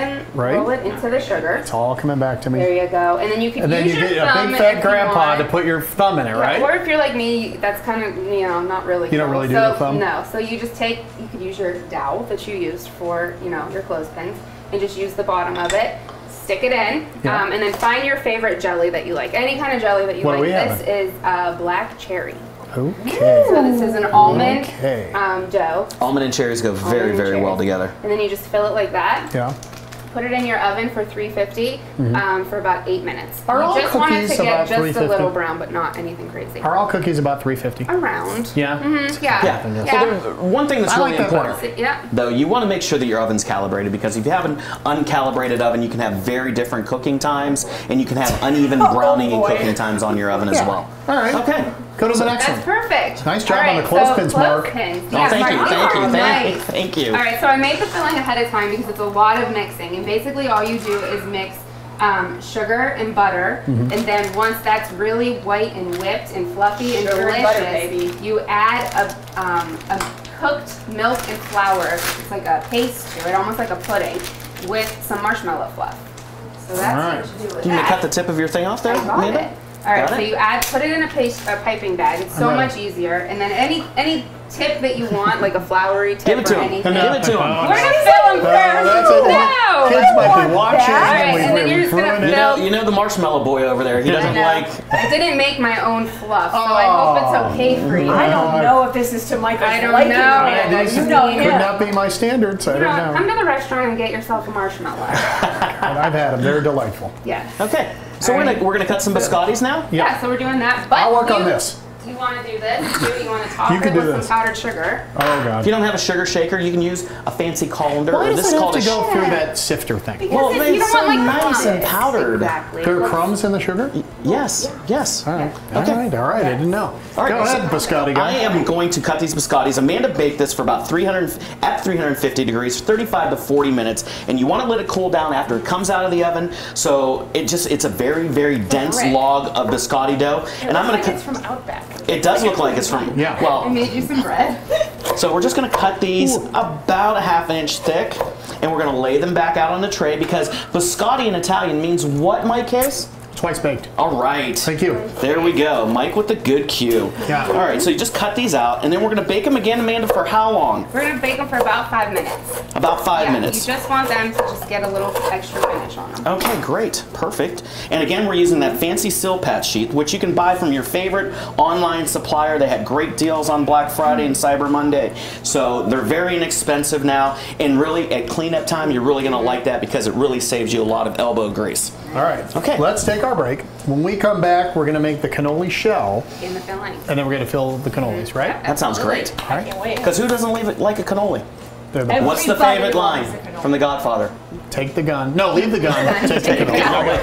into the sugar. It's all coming back to me. There you go. And then you can use your thumb a big fat grandpa to put your thumb in it, right? Or if you're like me, that's kind of, you know, not really. You don't really do the thumb? No. So you just take, you could use your dowel that you used for, you know, your clothespins, and just use the bottom of it, stick it in, and then find your favorite jelly that you like. Any kind of jelly that you like. This is black cherry. Okay. So this is an almond dough. Almond and cherries go very, very well together. And then you just fill it like that. Yeah. Put it in your oven for 350 for about 8 minutes. You just want it to get just a little brown, but not anything crazy. Are all cookies about 350? Around. Yeah. Mm-hmm. Yeah. So one thing that's really important, though, you want to make sure that your oven's calibrated, because if you have an uncalibrated oven, you can have very different cooking times, and you can have uneven browning and cooking times on your oven as well. All right. Okay. Go to the next one. That's perfect. Nice job on the clothespins, Mark. Thank you. All right, so I made the filling ahead of time because it's a lot of mixing. And basically all you do is mix sugar and butter. Mm-hmm. And then once that's really white and whipped and fluffy and delicious, you add a cooked milk and flour. It's like a paste to it, almost like a pudding, with some marshmallow fluff. So that's what you do with that. Can you cut the tip of your thing off there? All right, so you put it in a piping bag. It's so much easier. And then any tip that you want, like a floury tip or anything. Give it to him. We're going to fill him first. No! Kids might be watching. All right, and then you're just going to melt. You know the marshmallow boy over there. He doesn't like... I didn't make my own fluff, so I hope it's okay for you. I don't know if this is to Michael's liking. I don't know. You know him. Could not be my standards. I don't know. Come to the restaurant and get yourself a marshmallow. I've had them. They're delightful. Yeah. Okay. So we're gonna cut some biscottis now? Yeah, so we're doing that. But I'll work on this. Do you want to do this? Do you want to top it with some powdered sugar? Oh, God. If you don't have a sugar shaker, you can use a fancy colander. Why does it have to go through that sifter thing? Because it's so nice and powdered. Exactly. There are crumbs in the sugar? Yes. Yes. All right. All right. I didn't know. All right. Go ahead, biscotti guy. I am going to cut these biscottis. Amanda baked this for about 350 degrees, 35 to 40 minutes, and you want to let it cool down after it comes out of the oven. So it's a very, very dense log of biscotti dough, and I'm going to cut. It's from Outback. It does look like it's from, well. I made you some bread. So we're just gonna cut these about a ½ inch thick, and we're gonna lay them back out on the tray, because biscotti in Italian means what, Mike Hayes? Twice baked. All right. Thank you. There we go. Mike with the good cue. Yeah. All right, so you just cut these out, and then we're gonna bake them again, Amanda, for how long? We're gonna bake them for about 5 minutes. About five minutes. You just want them to just get a little extra finish on them. Okay, great, perfect. And again, we're using that fancy Silpat sheath, which you can buy from your favorite online supplier. They had great deals on Black Friday and Cyber Monday. So they're very inexpensive now, and really at cleanup time, you're really gonna like that, because it really saves you a lot of elbow grease. All right, okay. Let's take our break. When we come back, we're gonna make the cannoli shell in the filling, and then we're gonna fill the cannolis, right? Yep, that sounds great. I can't wait. Because who doesn't like a cannoli? What's the favorite line from The Godfather? Take the gun. No, leave the gun. Take the cannoli.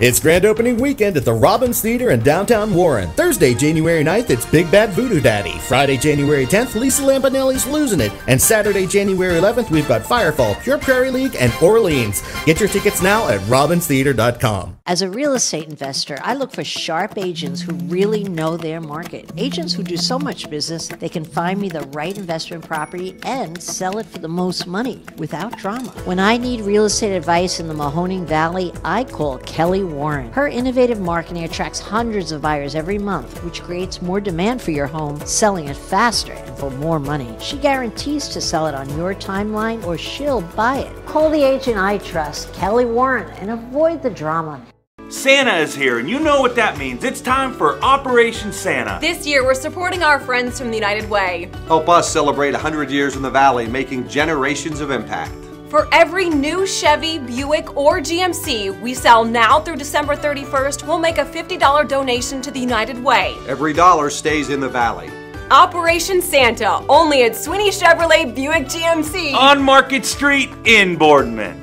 It's grand opening weekend at the Robbins Theater in downtown Warren. Thursday, January 9th, it's Big Bad Voodoo Daddy. Friday, January 10th, Lisa Lampanelli's Losing It. And Saturday, January 11th, we've got Firefall, Pure Prairie League, and Orleans. Get your tickets now at RobbinsTheater.com. As a real estate investor, I look for sharp agents who really know their market. Agents who do so much business, they can find me the right investment property and sell it for the most money without drama. When I need real estate advice in the Mahoning Valley, I call Kelly Warren. Her innovative marketing attracts hundreds of buyers every month, which creates more demand for your home, selling it faster and for more money. She guarantees to sell it on your timeline, or she'll buy it. Call the agent I trust, Kelly Warren, and avoid the drama. Santa is here, and you know what that means. It's time for Operation Santa. This year, we're supporting our friends from the United Way. Help us celebrate 100 years in the Valley, making generations of impact. For every new Chevy, Buick, or GMC we sell now through December 31st, we'll make a $50 donation to the United Way. Every dollar stays in the Valley. Operation Santa, only at Sweeney Chevrolet Buick GMC. On Market Street in Boardman.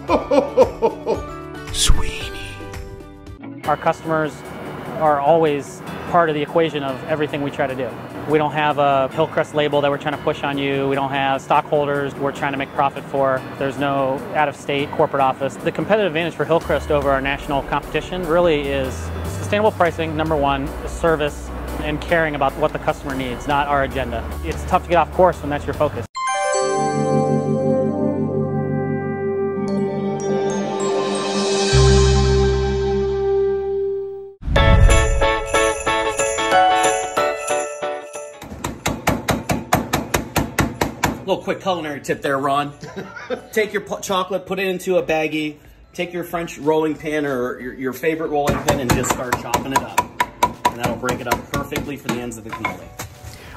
Sweet. Our customers are always part of the equation of everything we try to do. We don't have a Hillcrest label that we're trying to push on you. We don't have stockholders we're trying to make profit for. There's no out-of-state corporate office. The competitive advantage for Hillcrest over our national competition really is sustainable pricing, number one, service, and caring about what the customer needs, not our agenda. It's tough to get off course when that's your focus. Little quick culinary tip there, Ron. Take your chocolate, put it into a baggie, take your French rolling pin or your favorite rolling pin and just start chopping it up. And that'll break it up perfectly for the ends of the cannoli.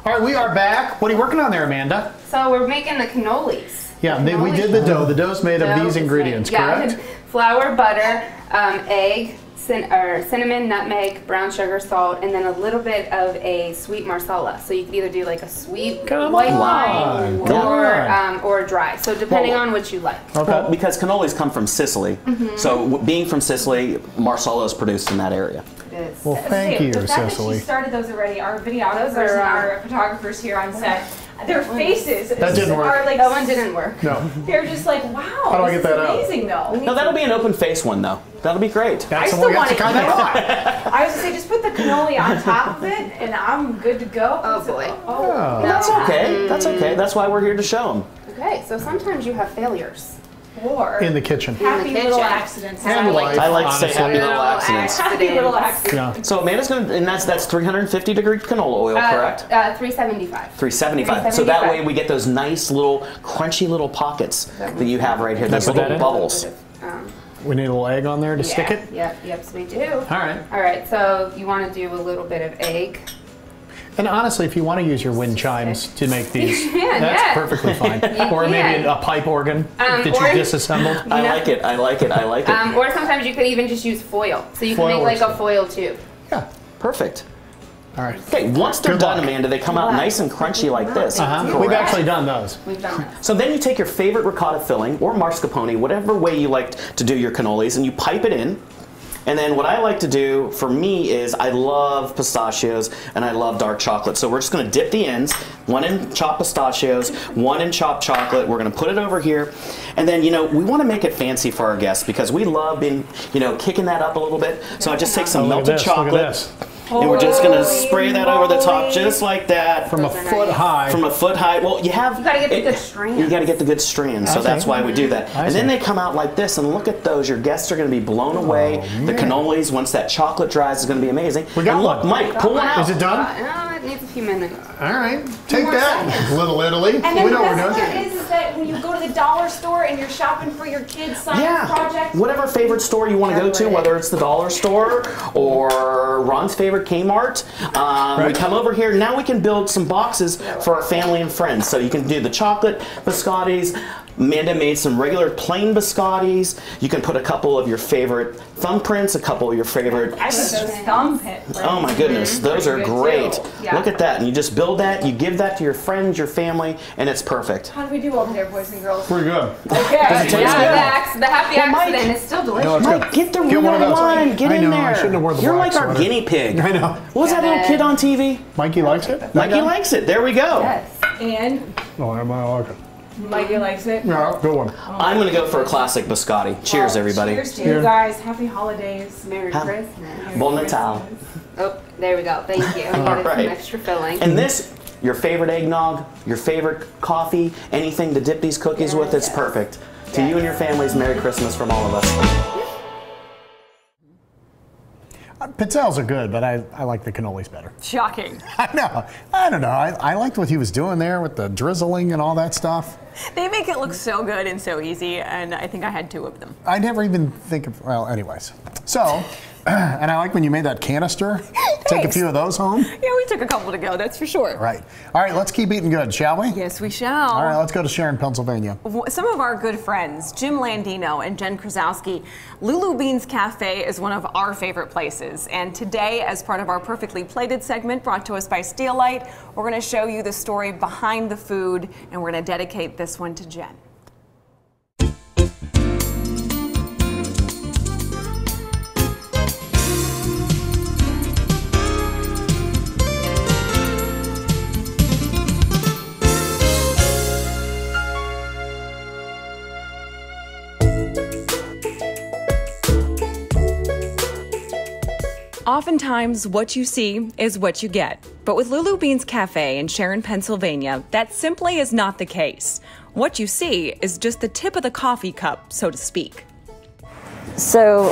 All right, we are back. What are you working on there, Amanda? So we're making the cannolis. Yeah, the cannoli. We did the dough. The dough's made of these ingredients, correct? Flour, butter, egg, cinnamon, nutmeg, brown sugar, salt, and then a little bit of a sweet marsala. So you could either do like a sweet white wine or dry. So depending on what you like. Okay. Well, because cannolis come from Sicily, so being from Sicily, marsala is produced in that area. It is. Well, thank you, Sicily. The fact that she started those already, our videographers and our photographers here on set, their faces are like, that one didn't work. No. They're just like, wow, how do I get that out? Amazing though. No, that'll be an open face one though. That'll be great. That's I still want to eat that on. I was gonna say, just put the cannoli on top of it and I'm good to go. Oh boy. Oh. No. That's okay, that's okay. That's why we're here to show them. Okay, so sometimes you have failures. Or in the kitchen. Happy little accidents. I like to say happy little accidents. Happy little accidents. Yeah. So Amanda's gonna, and that's 350 degree canola oil, correct? 375. 375. So that way we get those nice little crunchy little pockets that you have right here. Those little bubbles. We need a little egg on there to stick it. Yep, so we do. All right. All right. So you want to do a little bit of egg. And honestly, if you want to use your wind chimes to make these, that's perfectly fine. Or maybe a pipe organ that you disassembled. I like it, I like it, I like it. Or sometimes you could even just use foil. So you can make like a foil tube. Yeah, perfect. All right. Okay, once they're done, Amanda, they come out nice and crunchy like this. We've actually done those. We've done those. So then you take your favorite ricotta filling or mascarpone, whatever way you like to do your cannolis, and you pipe it in. And then what I like to do for me is I love pistachios and I love dark chocolate. So we're just gonna dip the ends, one in chopped pistachios, one in chopped chocolate. We're gonna put it over here. And then, you know, we wanna make it fancy for our guests because we love being, you know, kicking that up a little bit. So I just take some melted chocolate and we're just gonna spray that over the top just like that. From a foot high. From a foot high. Well, you gotta get the good strands. You gotta get the good strands, so that's why we do that. And then they come out like this, and look at those. Your guests are gonna be blown away. The cannolis, once that chocolate dries, is gonna be amazing. And look, Mike, pull it out. Is it done? No, it needs a few minutes. All right, take that, Little Italy. And then the best part is that when you go to the dollar store and you're shopping for your kids' science project. Whatever favorite store you wanna go to, whether it's the dollar store or Ron's favorite Kmart. We come over here, now we can build some boxes for our family and friends. So you can do the chocolate biscottis. Amanda made some regular plain biscottis. You can put a couple of your favorite thumbprints, a couple of your favorite... I was those thumbprints. Oh my goodness, those are great. Yeah. Look at that, and you just build that, you give that to your friends, your family, and it's perfect. How do we do over there, boys and girls? Pretty good. Okay, the happy accident is still delicious. No, Mike, get the real wine, get in there. You're like our guinea pig. I know. What was that little kid on TV? Mikey likes it? Mikey likes it, there we go. Yes, and? No, I like it. Mikey likes it. Yeah, good one. I'm going to go for a classic biscotti. Cheers, everybody. Cheers to you guys. Happy holidays. Merry Christmas. Bon Natal. Oh, there we go. Thank you. All right. Some extra filling. And this, your favorite eggnog, your favorite coffee, anything to dip these cookies with, it's perfect. To you and your families, Merry Christmas from all of us. Pizzelles are good, but I like the cannolis better. Shocking. I know. I don't know. I liked what he was doing there with the drizzling and all that stuff. They make it look so good and so easy, and I think I had two of them. I never even think of, well, anyways. So, And I like when you made that canister. Take a few of those home. Yeah, we took a couple to go, that's for sure. Right. All right, let's keep eating good, shall we? Yes, we shall. All right, let's go to Sharon, Pennsylvania. Some of our good friends, Jim Landino and Jen Krasowski, Lulu Beans Cafe is one of our favorite places. And today, as part of our Perfectly Plated segment brought to us by Steelite, we're going to show you the story behind the food, and we're going to dedicate this one to Jen. Oftentimes, what you see is what you get. But with Lulu Beans Cafe in Sharon, Pennsylvania, that simply is not the case. What you see is just the tip of the coffee cup, so to speak. So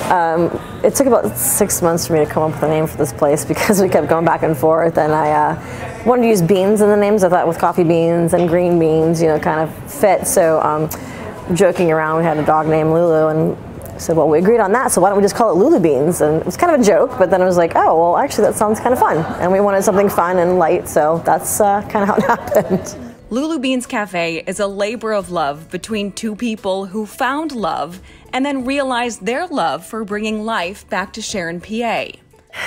it took about 6 months for me to come up with a name for this place because we kept going back and forth, and I wanted to use beans in the names. I thought with coffee beans and green beans, you know, kind of fit. So joking around, we had a dog named Lulu, and so, well, we agreed on that, so why don't we just call it Lulu Beans? And it was kind of a joke, but then it was like, oh, well, actually, that sounds kind of fun. And we wanted something fun and light, so that's kind of how it happened. Lulu Beans Cafe is a labor of love between two people who found love and then realized their love for bringing life back to Sharon, PA.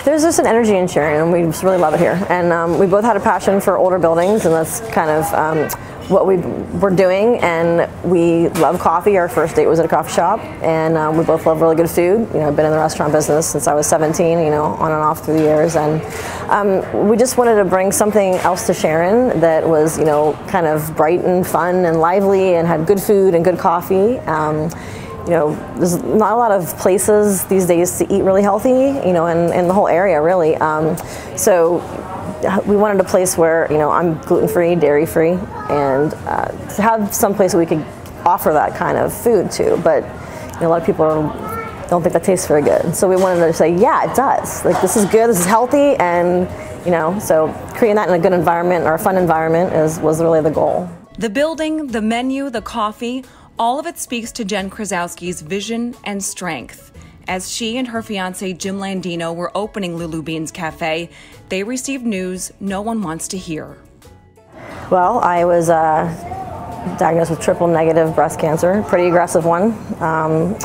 There's just an energy in Sharon, and we just really love it here. And we both had a passion for older buildings, and that's kind of what we were doing, and we love coffee. Our first date was at a coffee shop, and we both love really good food. You know, I've been in the restaurant business since I was 17, you know, on and off through the years, and we just wanted to bring something else to Sharon that was, you know, kind of bright and fun and lively and had good food and good coffee. You know, there's not a lot of places these days to eat really healthy, you know, in the whole area, really. So we wanted a place where, you know, I'm gluten-free, dairy-free, and to have some place that we could offer that kind of food to. But you know, a lot of people don't think that tastes very good. So we wanted to say, yeah, it does. Like, this is good, this is healthy, and, you know, so creating that in a good environment or a fun environment was really the goal. The building, the menu, the coffee, all of it speaks to Jen Krasowski's vision and strength. As she and her fiancé Jim Landino were opening Lulu Beans Cafe, they received news no one wants to hear. Well, I was diagnosed with triple negative breast cancer, pretty aggressive one.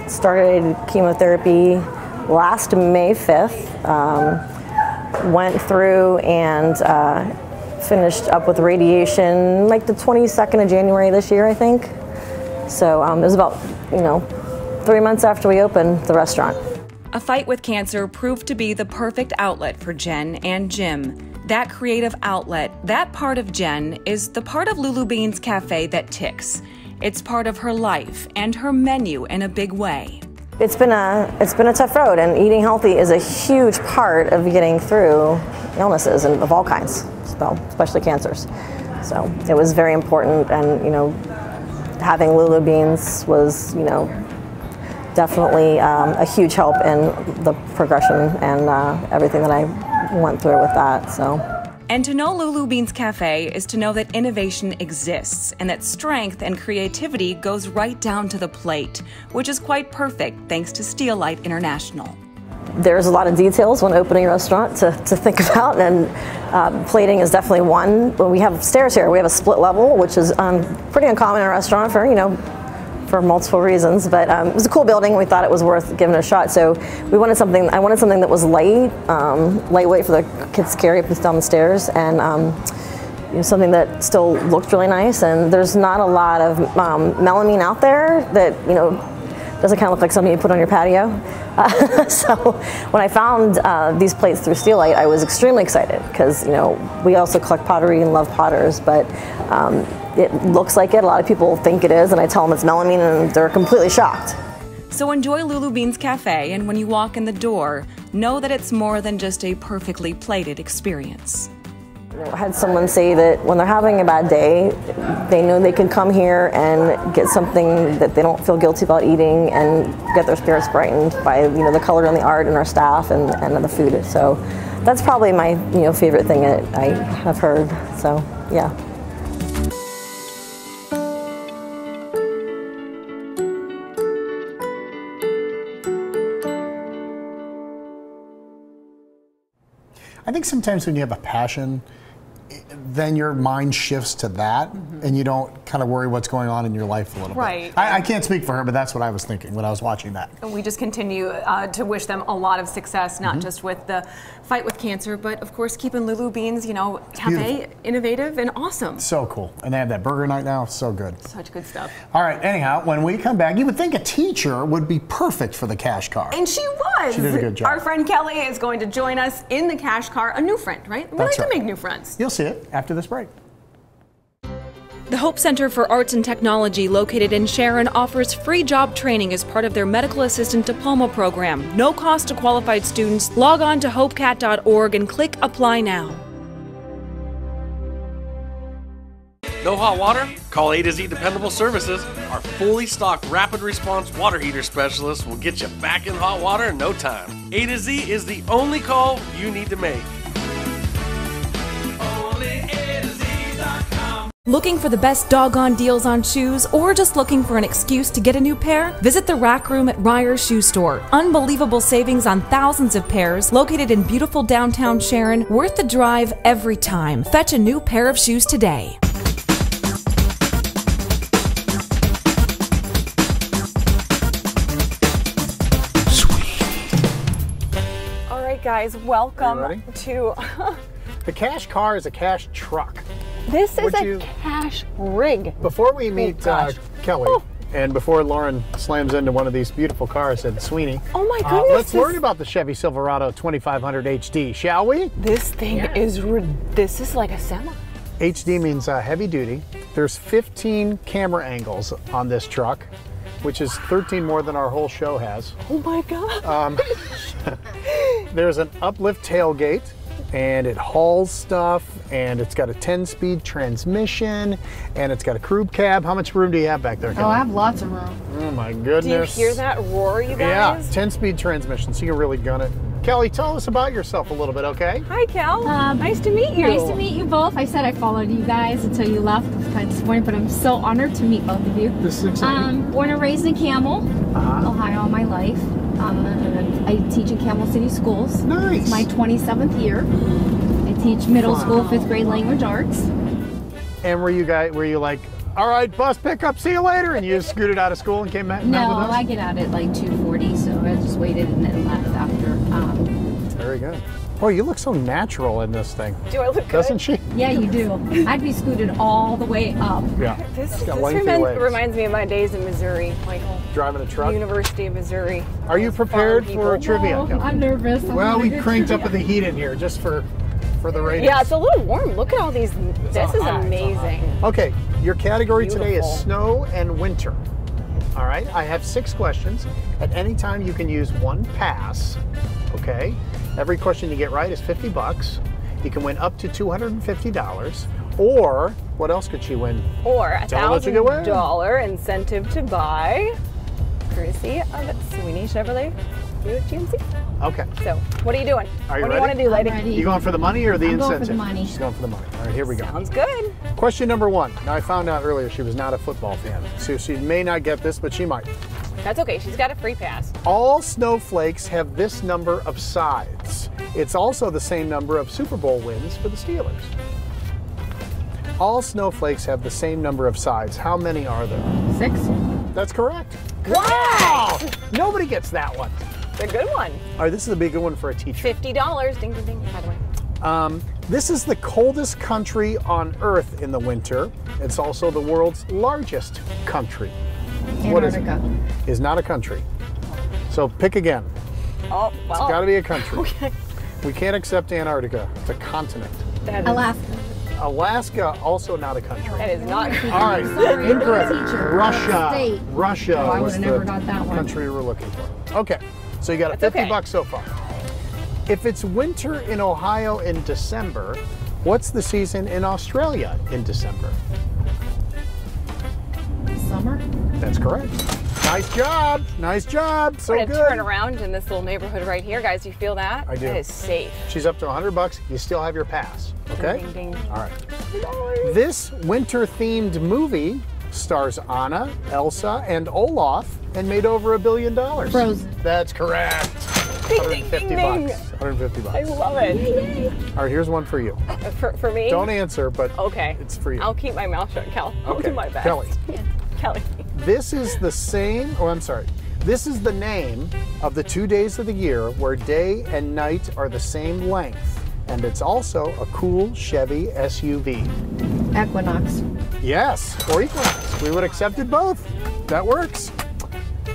Started chemotherapy last May 5th, went through and finished up with radiation like the 22nd of January this year, I think. So it was about, you know, 3 months after we opened the restaurant. A fight with cancer proved to be the perfect outlet for Jen and Jim. That creative outlet, that part of Jen, is the part of Lulu Beans Cafe that ticks. It's part of her life and her menu in a big way. It's been a tough road, and eating healthy is a huge part of getting through illnesses and of all kinds, especially cancers. So it was very important, and you know, having Lulu Beans was, you know, definitely a huge help in the progression and everything that I went through with that, so. And to know Lulu Beans Cafe is to know that innovation exists and that strength and creativity goes right down to the plate, which is quite perfect thanks to Steelite International. There's a lot of details when opening a restaurant to think about, and plating is definitely one. When we have stairs here, we have a split level, which is pretty uncommon in a restaurant for, you know, for multiple reasons, but it was a cool building. We thought it was worth giving it a shot. So we wanted something. I wanted something that was light, lightweight for the kids to carry up and down the stairs, and you know, something that still looked really nice. And there's not a lot of melamine out there that, you know, doesn't kind of look like something you put on your patio. So when I found these plates through Steelite, I was extremely excited because, you know, we also collect pottery and love potters, but it looks like it. A lot of people think it is, and I tell them it's melamine, and they're completely shocked. So enjoy Lulu Beans Cafe, and when you walk in the door, know that it's more than just a perfectly plated experience. I had someone say that when they're having a bad day, they know they can come here and get something that they don't feel guilty about eating and get their spirits brightened by, you know, the color and the art and our staff and the food. So that's probably my, you know, favorite thing that I have heard. So yeah. I think sometimes when you have a passion, then your mind shifts to that, and you don't kind of worry what's going on in your life a little bit. I can't speak for her, but that's what I was thinking when I was watching that. And we just continue to wish them a lot of success, not just with the fight with cancer, but of course keeping Lulu Beans, you know, cafe innovative and awesome. So cool. And they have that burger night now. So good. Such good stuff. All right. Anyhow, when we come back, you would think a teacher would be perfect for the cash car. And she was. She did a good job. Our friend Kelly is going to join us in the cash car. A new friend, right? We like to make new friends. You'll see it after this break. The Hope Center for Arts and Technology, located in Sharon, offers free job training as part of their medical assistant diploma program. No cost to qualified students. Log on to hopecat.org and click apply now. No hot water? Call A to Z Dependable Services. Our fully stocked rapid response water heater specialist will get you back in hot water in no time. A to Z is the only call you need to make. Looking for the best doggone deals on shoes, or just looking for an excuse to get a new pair? Visit the Rack Room at Ryer's Shoe Store. Unbelievable savings on thousands of pairs, located in beautiful downtown Sharon, worth the drive every time. Fetch a new pair of shoes today. Sweet. All right, guys, welcome to... The cash car is a cash truck. This is a cash rig. Before we meet Kelly, and before Lauren slams into one of these beautiful cars at Sweeney, let's learn about the Chevy Silverado 2500 HD, shall we? This thing this is like a semi. HD means heavy duty. There's 15 camera angles on this truck, which is 13 more than our whole show has. Oh my God. There's an uplift tailgate, and it hauls stuff, and it's got a 10-speed transmission, and it's got a crew cab. How much room do you have back there, Kelly? Oh, I have lots of room. Oh my goodness. Do you hear that roar, you guys? Yeah, 10-speed transmission, so you can really gun it. Kelly, tell us about yourself a little bit, okay? Hi, Kel. Nice to meet you. Nice to meet you both. I said I followed you guys until you left this morning, but I'm so honored to meet both of you. This is exciting. Born and raised in Camel, Ohio, all my life. I teach in Camel City Schools. Nice. It's my 27th year. I teach middle school, 5th grade language arts. And were you guys, were you like, all right, bus pickup, see you later, and you just scooted out of school and came back? No, I get out at like 2:40, so I just waited and then left after. Very good. Boy, you look so natural in this thing. Do I look good? Doesn't she? Yeah, you do. I'd be scooted all the way up. Yeah. This reminds me of my days in Missouri, Michael. Driving a truck? University of Missouri. Are you prepared for a trivia? No, I'm nervous. Well, we cranked up the heat in here just for the radio. Yeah, it's a little warm. Look at all these. This is amazing. Okay, your category today is snow and winter. All right, I have 6 questions. At any time, you can use one pass, okay? Every question you get right is $50. You can win up to $250. Or, what else could she win? Or a $1,000 incentive to buy, courtesy of Sweeney Chevrolet GMC. Okay. So, what are you doing? Are you ready? What do you want to do, lady? You going for the money or the incentive? I'm going for the money. She's going for the money. All right, here we go. Sounds good. Question number 1. Now, I found out earlier she was not a football fan, so she may not get this, but she might. That's okay. She's got a free pass. All snowflakes have this number of sides. It's also the same number of Super Bowl wins for the Steelers. All snowflakes have the same number of sides. How many are there? 6. That's correct. Wow! Nobody gets that one. It's a good one. All right, this is a big one for a teacher. $50, ding, ding, ding, by the way. This is the coldest country on Earth in the winter. It's also the world's largest country. Antarctica. What is it? Is not a country. So pick again. Oh, well. It's got to be a country. Okay. We can't accept Antarctica. It's a continent. Alaska. Alaska, also not a country. That is not a country. All right, incorrect. Russia. Russia was the country we were looking for. Okay. So you got a $50 so far. If it's winter in Ohio in December, what's the season in Australia in December? Summer. That's correct. Nice job. Nice job. So good. We're gonna turn around in this little neighborhood right here, guys. You feel that? I do. It is safe. She's up to $100. You still have your pass. Okay. Ding, ding, ding. All right. This winter-themed movie stars Anna, Elsa, and Olaf, and made over $1 billion. Frozen. That's correct. Ding, ding, ding, ding. $150 bucks. I love it. All right, here's one for you. For me? Don't answer, but okay. It's for you. I'll keep my mouth shut, Kel. I'll do my best. Kelly. Yeah. Kelly. This is the same, oh, I'm sorry. This is the name of the 2 days of the year where day and night are the same length. And it's also a cool Chevy SUV. Equinox. Yes, or Equinox. We would accept it both. That works.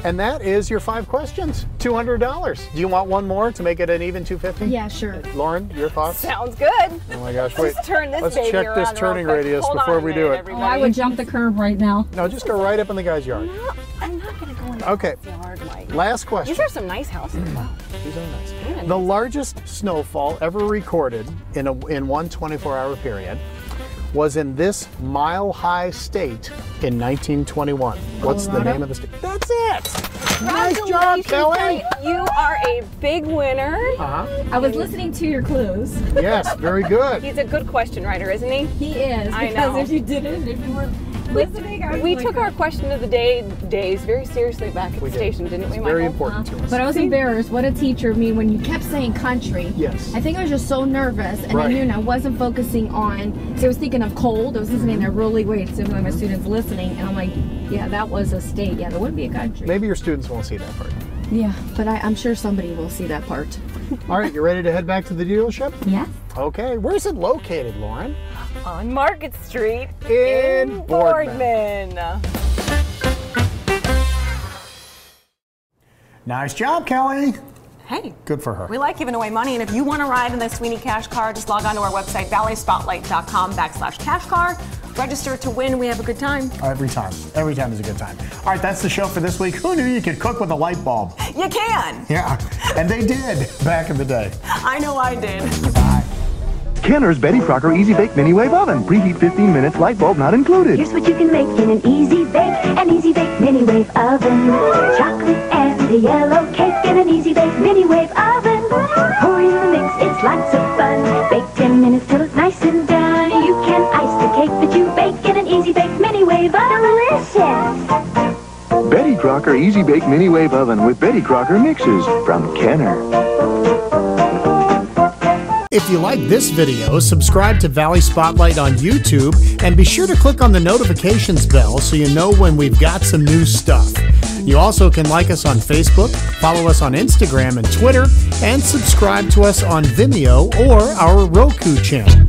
And that is your 5 questions, $200. Do you want one more to make it an even 250? Yeah, sure. Lauren, your thoughts? Sounds good. Oh my gosh, wait. Let's turn this baby around. Let's check this turning radius before we do it. Oh, I would jump the curb right now. No, just go right up in the guy's yard. I'm not going to go in the yard, Mike. Last question. These are some nice houses. Wow. These are nice. Yeah, the largest snowfall ever recorded in one 24-hour period was in this mile-high state in 1921. What's the name of the state? That's it! Nice job, Kelly! You are a big winner. I was listening to your clues. Yes, very good. He's a good question writer, isn't he? He is. I know. Because if you didn't, if you were listening, we took our question of the day very seriously back at the station, didn't we, Michael? Very important to us. But I was embarrassed. What a teacher of me when you kept saying country. Yes. I think I was just so nervous, and I knew I wasn't focusing on. Because I was thinking of cold. I was listening to really so when my students listening, and I'm like, yeah, that was a state. Yeah, that wouldn't be a country. Maybe your students won't see that part. Yeah, but I'm sure somebody will see that part. All right, you ready to head back to the dealership? Yes. Okay, where's it located, Lauren? On Market Street in Boardman. Nice job, Kelly. Hey. Good for her. We like giving away money, and if you want to ride in the Sweeney Cash Car, just log on to our website, valleyspotlight.com/cash car. Register to win. We have a good time. Every time. Every time is a good time. All right, that's the show for this week. Who knew you could cook with a light bulb? You can. Yeah, and they did back in the day. I know I did. Bye. Kenner's Betty Crocker Easy Bake Mini Wave Oven. Preheat 15 minutes, light bulb not included. Here's what you can make in an Easy Bake, an Easy Bake Mini Wave Oven. Chocolate and the yellow cake in an Easy Bake Mini Wave Oven. Pour in the mix, it's lots of fun. Bake 10 minutes till it's nice and done. You can ice the cake that you bake in an Easy Bake Mini Wave Oven. Delicious! Betty Crocker Easy Bake Mini Wave Oven with Betty Crocker Mixes from Kenner. If you like this video, subscribe to Valley Spotlight on YouTube and be sure to click on the notifications bell so you know when we've got some new stuff. You also can like us on Facebook, follow us on Instagram and Twitter, and subscribe to us on Vimeo or our Roku channel.